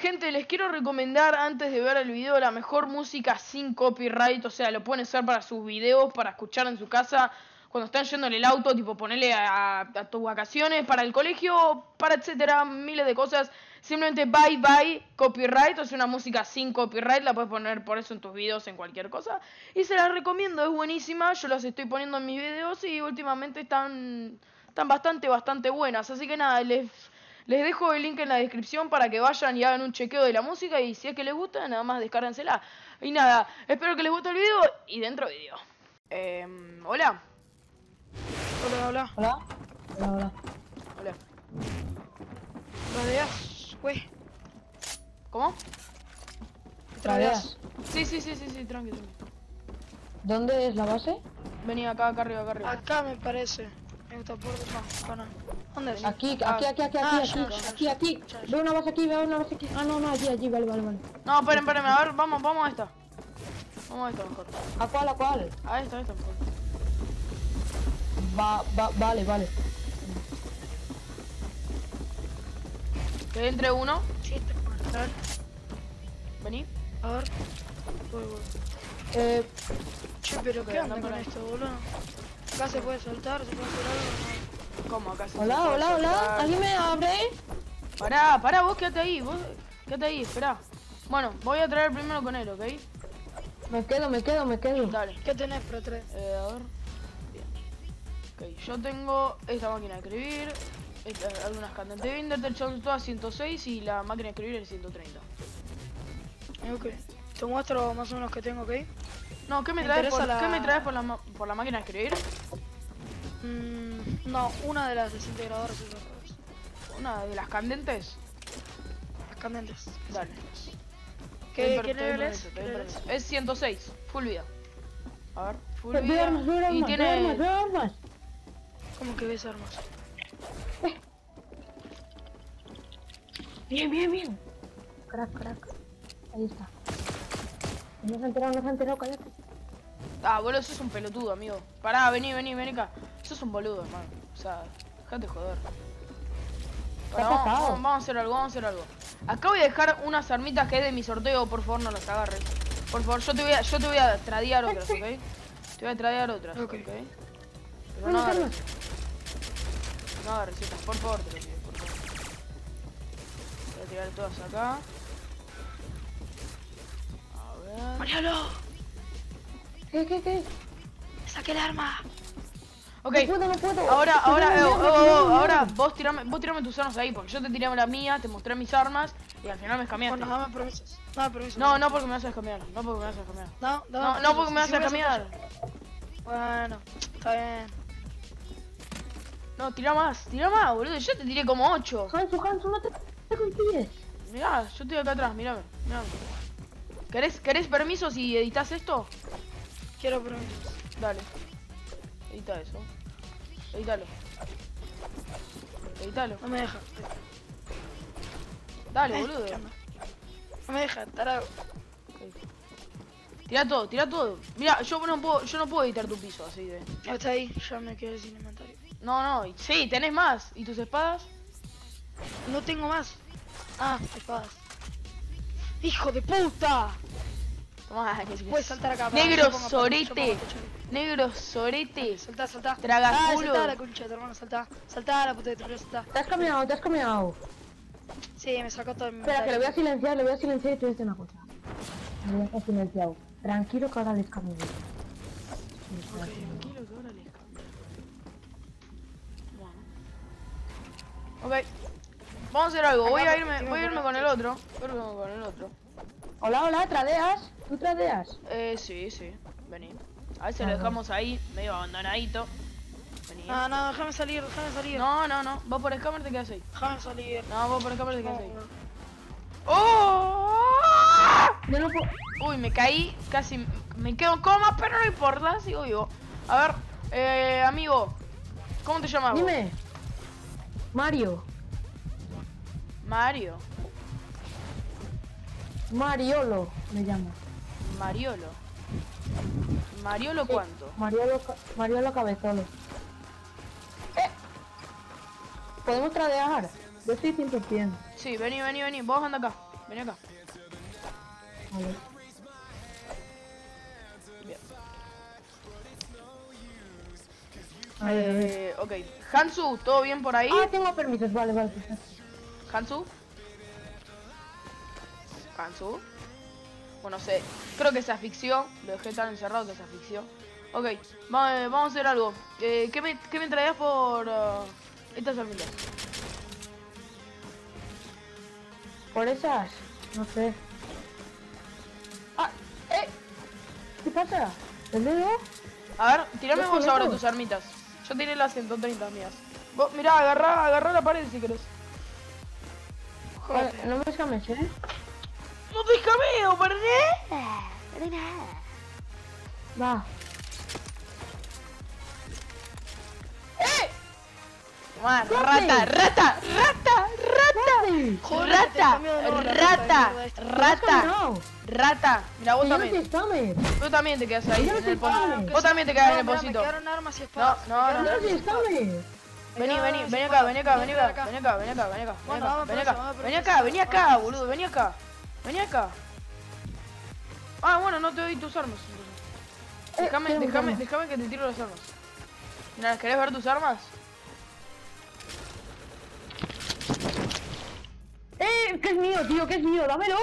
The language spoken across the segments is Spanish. Gente, les quiero recomendar antes de ver el video la mejor música sin copyright. O sea, lo pueden usar para sus videos, para escuchar en su casa, cuando están yendo en el auto, tipo ponerle a tus vacaciones, para el colegio, para etcétera, miles de cosas. Simplemente ByeByeCopyright, o sea, una música sin copyright, la puedes poner por eso en tus videos, en cualquier cosa. Y se las recomiendo, es buenísima, yo las estoy poniendo en mis videos y últimamente están bastante buenas. Así que nada, les dejo el link en la descripción para que vayan y hagan un chequeo de la música. Y si es que les gusta, nada más descárgensela. Y nada, espero que les guste el video y dentro video. Hola. Hola. Hola. Hola. Hola. ¿Tradeas, güey? ¿Cómo? ¿Tradeas? Sí, tranquilo. ¿Dónde es la base? Vení acá arriba. Acá me parece. Aquí. Veo una base aquí. Ah, no, allí, vale. No, espérenme, a ver, vamos a esta. Vamos a esta mejor. ¿A cuál? A esta mejor. Vale. Que entre uno. Sí, te puedo entrar. Vení. A ver. Voy. Che, pero ¿qué onda con esto, boludo? Acá se puede soltar, algo. ¿Cómo acá se puede soltar? Hola. ¿Alguien me abre? Pará, vos quédate ahí, esperá. Bueno, voy a traer primero con él, ¿ok? Me quedo. Dale. ¿Qué tenés para traer? A ver. Bien. Ok, yo tengo esta máquina de escribir, algunas cantantes de Vinderter, son todas 106 y la máquina de escribir es 130. Ok. Te muestro más o menos que tengo, ¿ok? No, ¿qué me traes por la máquina de escribir? No, una de las desintegradoras. ¿Una de las candentes? Las candentes. Dale. ¿Qué nivel es? Es 106, full vida. A ver, full vida. Y tiene... armas. ¿Cómo que ves armas? Bien. Crack. Ahí está. No se ha enterado, cállate. Ah, boludo, sos un pelotudo, amigo. Pará, vení acá. Sos un boludo, hermano. O sea, dejate joder. Pará, vamos a hacer algo. Acá voy a dejar unas armitas que es de mi sorteo, por favor no las agarres. Por favor, yo te voy a tradear otras, ¿ok? Ok. Pero no agarres estas, por favor, te lo pido, por favor. Voy a tirar todas acá. ¡Marialo! ¿Qué? ¡Saqué el arma! Ok, no puedo. Ahora vos tirame tus armas ahí, porque yo te tiré la mía, te mostré mis armas y al final me escameaste. Bueno, dame permisos. No, porque me vas a escamear. No, porque me vas a escamear. Bueno, está bien. No, tira más, boludo. Yo te tiré como 8. Hansu, no te confíes. Mirá, yo estoy acá atrás, mirame. ¿Querés permisos y editas esto? Quiero permisos. Dale. Edita eso. Editalo. No me deja. Dale, boludo. No me deja, tarado. Okay. Tira todo. Mira, yo no puedo editar tu piso así de. Hasta ahí, ya me quedé sin inventario. No. Sí, tenés más. ¿Y tus espadas? No tengo más. Ah, espadas. ¡Hijo de puta! Tomá, puedes saltar acá. Negro sorete. Saltá. Tragaculo. Saltá la concha de tu hermano, saltá. Saltá la puta de tu hermano, saltá. Te has cambiado. Sí, me sacó todo el mundo. Espera, que lo voy a silenciar y te voy a decir una cosa. Lo voy a silenciar. Tranquilo que ahora les cambio. Ok. Vamos a hacer algo, voy a irme con el otro. Hola, ¿tradeas? ¿Tú tradeas? Sí, vení. A ver si lo dejamos ahí, medio abandonadito. Vení. No, déjame salir. No, vos por escámer te quedas ahí. Déjame salir. No, vos por escámer te quedas ahí. ¡Oh! Uy, me caí, casi me quedo en coma, pero no importa, sigo vivo. A ver, amigo, ¿cómo te llamas? Dime. Mariolo me llamo. Mariolo sí. ¿Cuánto? Mariolo Cabezolo. ¿Podemos tradear? Yo estoy 100%. Sí, vení, vos anda acá. Ven acá. Vale. Bien. Ok. Hansu, ¿todo bien por ahí? Ah, tengo permisos, vale, vale. Hansu. Hansu. Bueno, sé, creo que se asfixió. Lo dejé tan encerrado que se asfixió. Ok, vamos a hacer algo. ¿Qué me traías por estas almendras? ¿Por esas? No sé. ¿Qué pasa? ¿El dedo? A ver, tirame vos ahora tus armitas. Yo tiré las 130 mías. Vos, mirá, agarrá la pared si querés. Joder, no me escames, ¿eh? ¡No te escameo, para nada! ¡Para nada! Va. Tomá, rata. Mira, vos también. Tú también te quedas ahí en el pocito. Vos también te quedas en el pocito. No. Vení acá, boludo. Ah, bueno, no te doy tus armas. Déjame que te tiro las armas. Mirá, ¿querés ver tus armas? Que es mío, tío, que es mío, dámelo.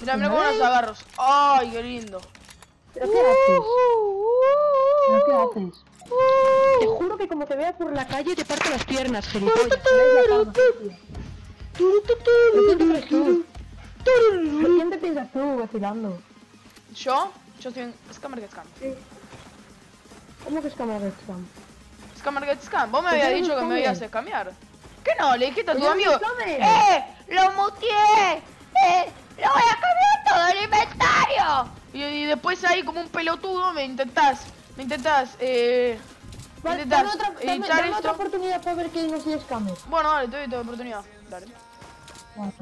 Mirá cómo los agarros. Ay, qué lindo. ¿Pero qué haces? Te juro que como te veas por la calle te parto las piernas, gilipollas. ¿Quién te piensas tú, vacilando? ¿Yo? Yo soy un scammer get scam. Sí. ¿Cómo que scammer get scam? Scammer get scam. Vos me habías dicho que me ibas a escamear. ¿Qué no? Le dijiste a tu amigo. ¡Lo muteé! ¡Lo voy a cambiar todo el inventario! Y después ahí como un pelotudo me intentás echar esto. Otra oportunidad para ver que no soy scammer. Bueno, dale, te doy otra oportunidad. Dale. Vale.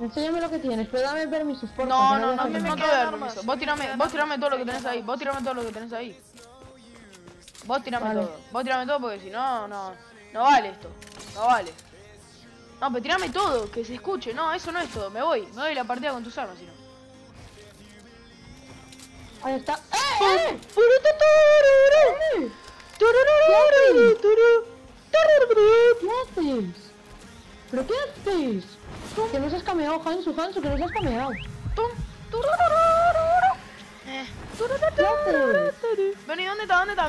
Enséñame lo que tienes, pero dame permisos, por favor. No te voy a dar permiso. Vos tirame todo lo que tenés ahí. Vos tirame todo porque si no, no vale esto. No vale. No, pero tirame todo, que se escuche. No, eso no es todo. Me voy la partida con tus armas, si no. Ahí está. ¡Eh! ¿Pero qué haces? Que nos has cameado, Hansu, que nos has cameado. Vení, ¿dónde está? Mira.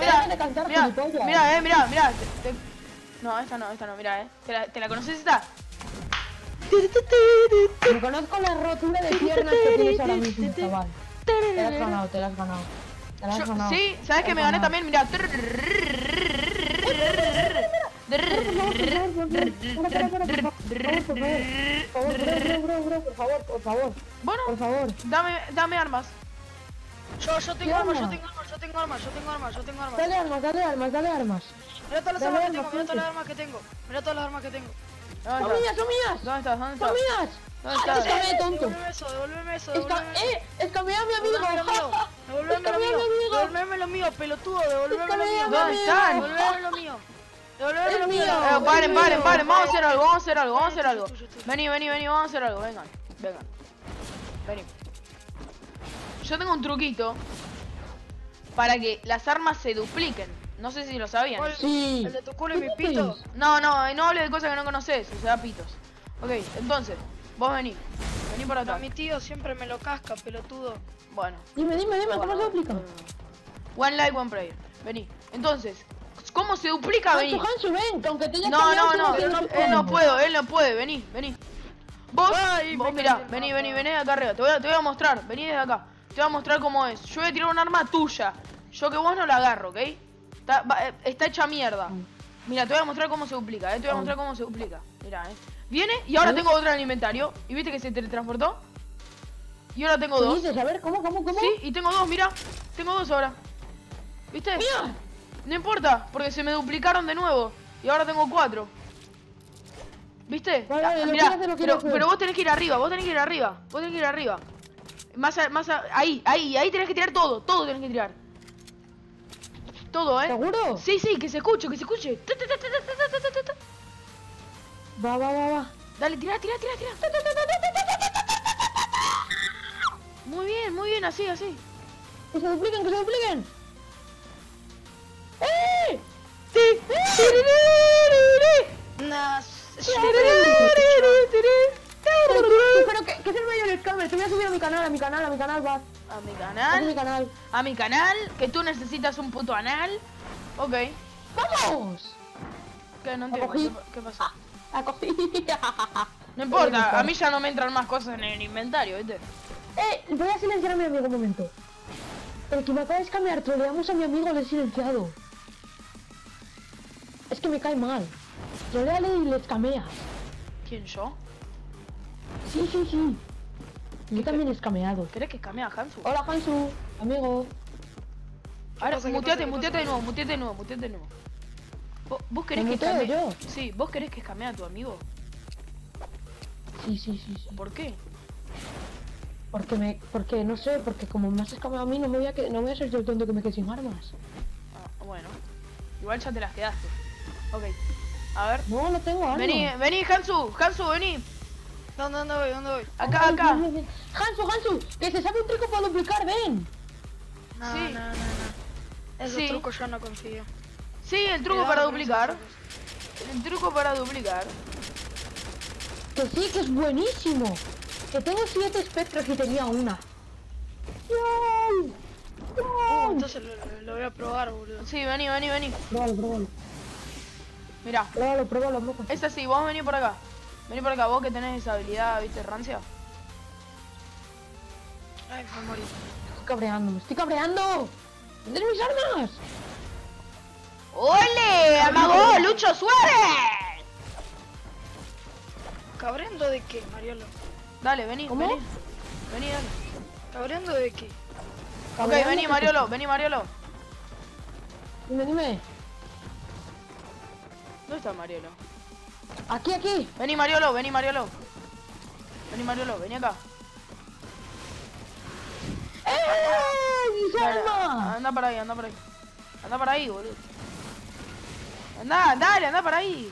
No, esta no, mira, ¿Te la conoces esta? Me conozco la rotura de piernas que tienes ahora mismo, chaval. Te la has ganado. Sí, ¿sabes que me gané también? Mira. Por favor. Bueno, dame armas. Yo tengo armas. Dale armas. Mira todas las armas que tengo. Son mías. ¿Dónde estás? Devolveme lo mío, pelotudo, devolveme lo mío. Paren, vamos a hacer algo. Vení, vengan. Vení. Yo tengo un truquito para que las armas se dupliquen. No sé si lo sabían. Sí. ¿El de tu culo y mis pitos? No hables de cosas que no conoces, o sea, pitos. Ok, entonces, vos vení por acá. Mi tío siempre me lo casca, pelotudo. Bueno. Dime, ¿cómo se duplica? One like, one player. Vení. Entonces, ¿cómo se duplica? Hansu, ven, aunque te haya él no puede, vení. Vos mirá, vení acá arriba, te voy a mostrar, vení desde acá. Te voy a mostrar cómo es. Yo voy a tirar un arma tuya. Yo que vos no la agarro, ¿ok? Está hecha mierda. Mira, te voy a mostrar cómo se duplica, te voy a mostrar cómo se duplica. Mirá, Viene y ahora tengo otra en el inventario. ¿Y viste que se teletransportó? Y ahora tengo dos. ¿Dices? A ver, ¿cómo? Sí, y tengo dos, mira. Tengo dos ahora. ¿Viste? ¡Mira! No importa, porque se me duplicaron de nuevo. Y ahora tengo cuatro. ¿Viste? Vale, mirá, pero vos tenés que ir arriba. Más, ahí tenés que tirar todo tenés que tirar. Todo, ¿eh? ¿Seguro? Sí, que se escuche. Va. Dale, tira. bien, así, así. ¡Que se dupliquen, que se dupliquen! ¡Eh! ¡Sí! Espero que se me lleve el cable. Te voy a subir a mi canal, a mi canal, a mi canal, va. A mi canal. A mi canal. A mi canal, que tú necesitas un puto anal. Ok. ¡Vamos! Que no entiendo. ¿Qué pasa? La cogí. No importa, a mí ya no me entran más cosas en el inventario, ¿viste? Voy a silenciar a mi amigo un momento. El que me acaba de cambiar, troleamos a mi amigo, le he silenciado. Es que me cae mal. Troleale y le escameas. ¿Quién, yo? Sí, sí, sí. Yo también he escameado. ¿Crees que escamea Hansu? Hola, Hansu, amigo. Ahora, muteate de nuevo, muteate de nuevo, muteate de nuevo. ¿Vos querés que escamee? ¿Yo? Sí, ¿vos querés que escamee a tu amigo? Sí, sí, sí, sí. ¿Por qué? Porque no sé, porque como me has escamado a mí, no voy a hacer el tonto que me quede sin armas. Ah, bueno. Igual ya te las quedaste. Ok. A ver. No, no tengo armas. Vení, Hansu, vení. ¿Dónde voy? Acá. Hansu, que se sabe un truco para duplicar, ven. No. Ese truco yo no confío. Sí, el truco para duplicar. El truco para duplicar. Que sí, que es buenísimo. Que tengo 7 espectros y tenía una. ¡No! Entonces lo voy a probar, boludo. Sí, vení. Pruébalo. Mirá. Pruébalo, loco. Esta sí, vos vení por acá. Vení por acá, vos que tenés esa habilidad, viste, rancia. Ay, me morí. Me estoy cabreando. ¡Tendré mis armas! ¡Ole! ¡Amagó! ¡Lucho Suárez! ¿Cabreando de qué, Mariolo? Dale, vení. ¿Cómo? Vení, dale. ¿Cabreando de qué? Ok, vení, Mariolo. Dime. ¿Dónde está Mariolo? Aquí. Vení, Mariolo, vení acá. ¡Eh! Anda para ahí. Anda para ahí, boludo. Anda para ahí.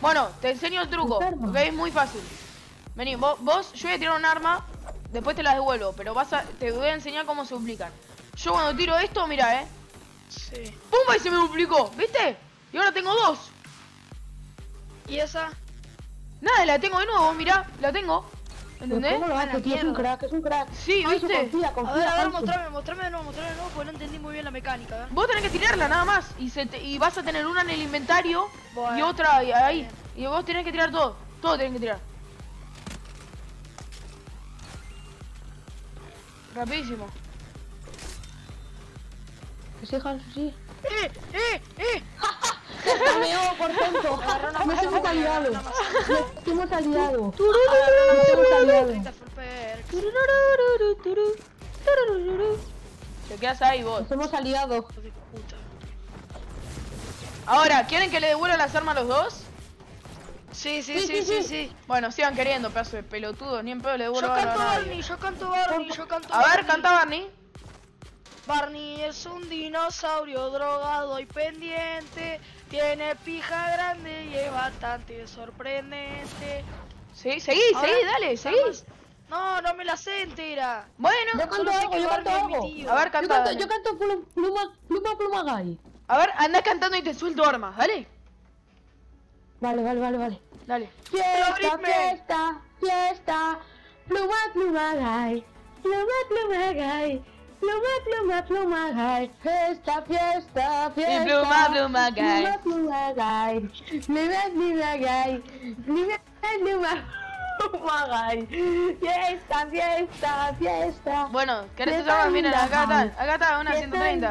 Bueno, te enseño el truco, ok, es muy fácil. Vení, vos, yo voy a tirar un arma, después te la devuelvo, pero te voy a enseñar cómo se duplican. Yo cuando tiro esto, mira, sí. ¡Pumba! Y se me duplicó, ¿viste? Y ahora tengo 2. ¿Y esa? Nada, la tengo de nuevo, mira, la tengo. ¿Entendés? ¿Cómo lo hace, tío? Es un crack. Sí, ¿viste? Confía, a ver, mostrame de nuevo, porque no entendí muy bien la mecánica, ¿eh? Vos tenés que tirarla, nada más, y vas a tener una en el inventario, bueno, y otra ahí. Bien. Y vos tenés que tirar todo tenés que tirar. Rapidísimo. Que se dejan así. ¡Eh! Cameo por tonto. Nos hemos aliado. Te quedas ahí vos. Nos hemos aliado. Ahora, ¿quieren que le devuelvan las armas a los dos? Sí. Bueno, sigan queriendo, pedazo de pelotudos, ni en pedo le devuelvo a nadie. Yo canto Barney. A ver, canta Barney. Barney es un dinosaurio drogado y pendiente. Tiene pija grande y es bastante sorprendente. Sí, seguí, dale, seguí. No me la sé entera. Bueno, yo canto algo. A ver, canta. Yo canto pluma gay. A ver, anda cantando y te suelto armas, dale. Vale. Dale. Fiesta. Pluma gay. Pluma gay, fiesta. Pluma gay. Pluma gay. Fiesta. Bueno, ¿querés tus armas? Miren, acá está, una 130.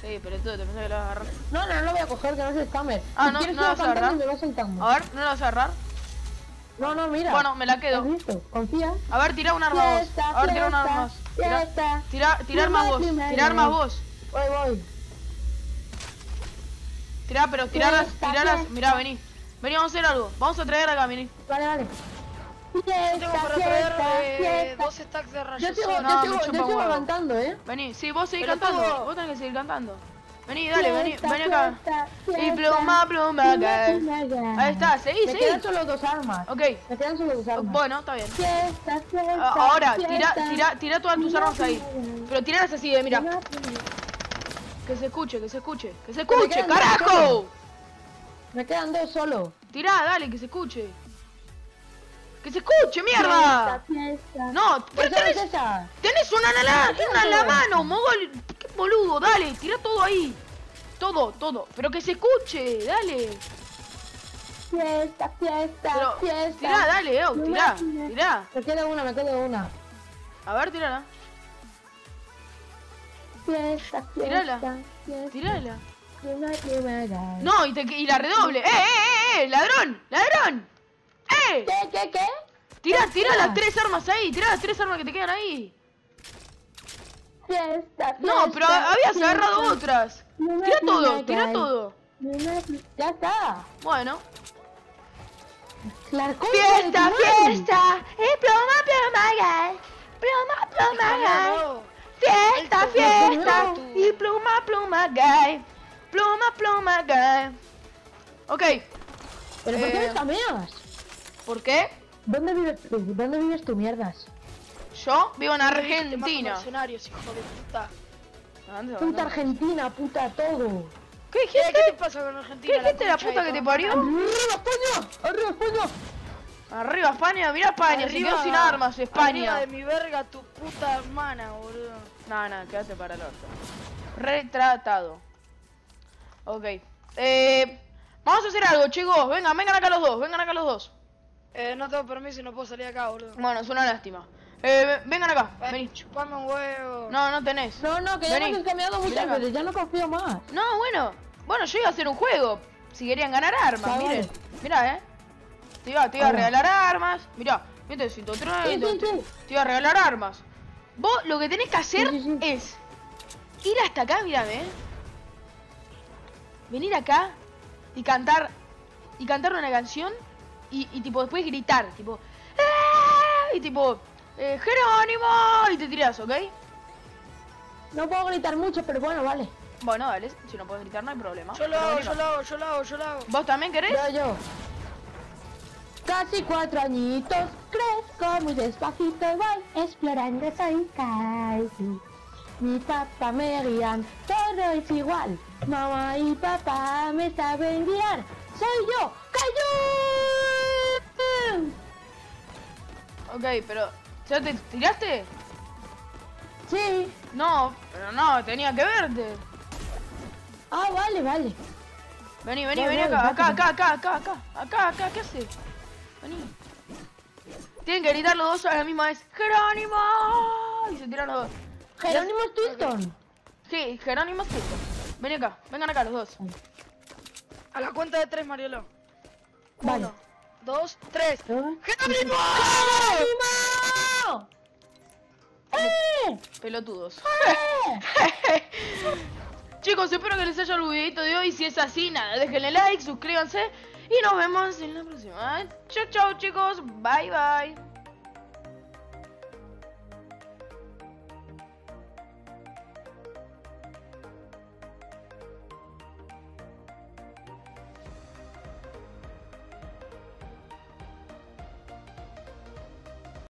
Sí, pero tú, te pensás que lo vas a agarrar. No lo voy a coger, que no es spammer. Ah, no, no vas a agarrar. A ver, no lo vas a agarrar. No, mira. Bueno, me la quedo. Confía. A ver, tira un arma vos. Tirar más vos. Voy. Tirarlas. Mirá, vení, vamos a hacer algo. Vamos a traer acá, vení. Vale. Yo tengo para traer 2 stacks de rayos. Yo sigo cantando, ¿eh? Vení, sí, vos seguís cantando. Vos tenés que seguir cantando. Vení, dale, vení acá. Y pluma, cae. Ahí está, seguí. Me quedan solo dos armas. Ok. Me quedan solo dos armas. Bueno, está bien. Ahora, tira todas tus armas ahí. Pero tíralas así, mira. Que se escuche, que se escuche. ¡Que se escuche, carajo! Me quedan dos solo. Tirá, dale, que se escuche. ¡Que se escuche, mierda! No, pero tenés una en la mano, mogol. ¡Qué boludo! Dale, tira todo ahí. Todo. Pero que se escuche, dale. Fiesta. Tirá, dale, tirá. Me queda una. A ver, tirala. Tirala. No, y la redoble. ¡Ladrón! ¿Qué? Tira las tres armas ahí, tira las tres armas que te quedan ahí. No, pero habías agarrado otras. Tira todo. Ya está. Bueno. Fiesta. Pluma, guy. Fiesta. Y pluma, guy. Pluma, guy. Ok. ¿Pero por qué me cambias? ¿Por qué? ¿Dónde vives tú, mierdas? Yo vivo en Argentina. Puta Argentina, puta todo. ¿Qué dijiste? ¿Qué te pasa con Argentina? ¿Qué dijiste, la puta que te parió? ¡Arriba España! Arriba España, mira España, se quedó sin armas España. Arriba de mi verga tu puta hermana, boludo. No, quédate para el orto. Retratado. Ok. Vamos a hacer algo, chicos. Vengan acá los dos. No tengo permiso y no puedo salir acá, boludo. Bueno, es una lástima. Vengan acá, vení. Chupame un huevo. No tenés. Que ya hemos cambiado muchas veces, ya no confío más. No, bueno, yo iba a hacer un juego. Si querían ganar armas, ya, miren. Vale. Mirá, te iba a regalar armas. Mirá, viste, 103, te iba a regalar armas. Vos lo que tenés que hacer es ir hasta acá, mirame. Venir acá y cantar una canción. Y tipo, después gritar, tipo, ¡ah! Y tipo, Jerónimo, y te tirás, ¿ok? No puedo gritar mucho, pero bueno, vale. Bueno, dale, si no puedes gritar no hay problema. Yo lo hago. ¿Vos también querés? Yo. Casi 4 añitos, crezco muy despacito, voy explorando, soy Kaiju. Mi papá me guían, todo es igual. Mamá y papá me saben guiar. Soy yo, Kaiju. Ok, pero... ¿Ya te tiraste? Sí. No, pero no, tenía que verte. Ah, vale. Vení, acá, ¿qué haces? Vení. Tienen que gritar los dos a la misma vez. ¡Jerónimo! Y se tiran los dos. Jerónimo Stilton. Sí, Jerónimo Stilton. Vengan acá los dos. A la cuenta de 3, Mariolo. Vale. 2, 3. ¡Jerónimo! Pelotudos. Chicos, espero que les haya gustado el videito de hoy. Si es así, nada, déjenle like, suscríbanse. Y nos vemos en la próxima. Chau, chicos. Bye.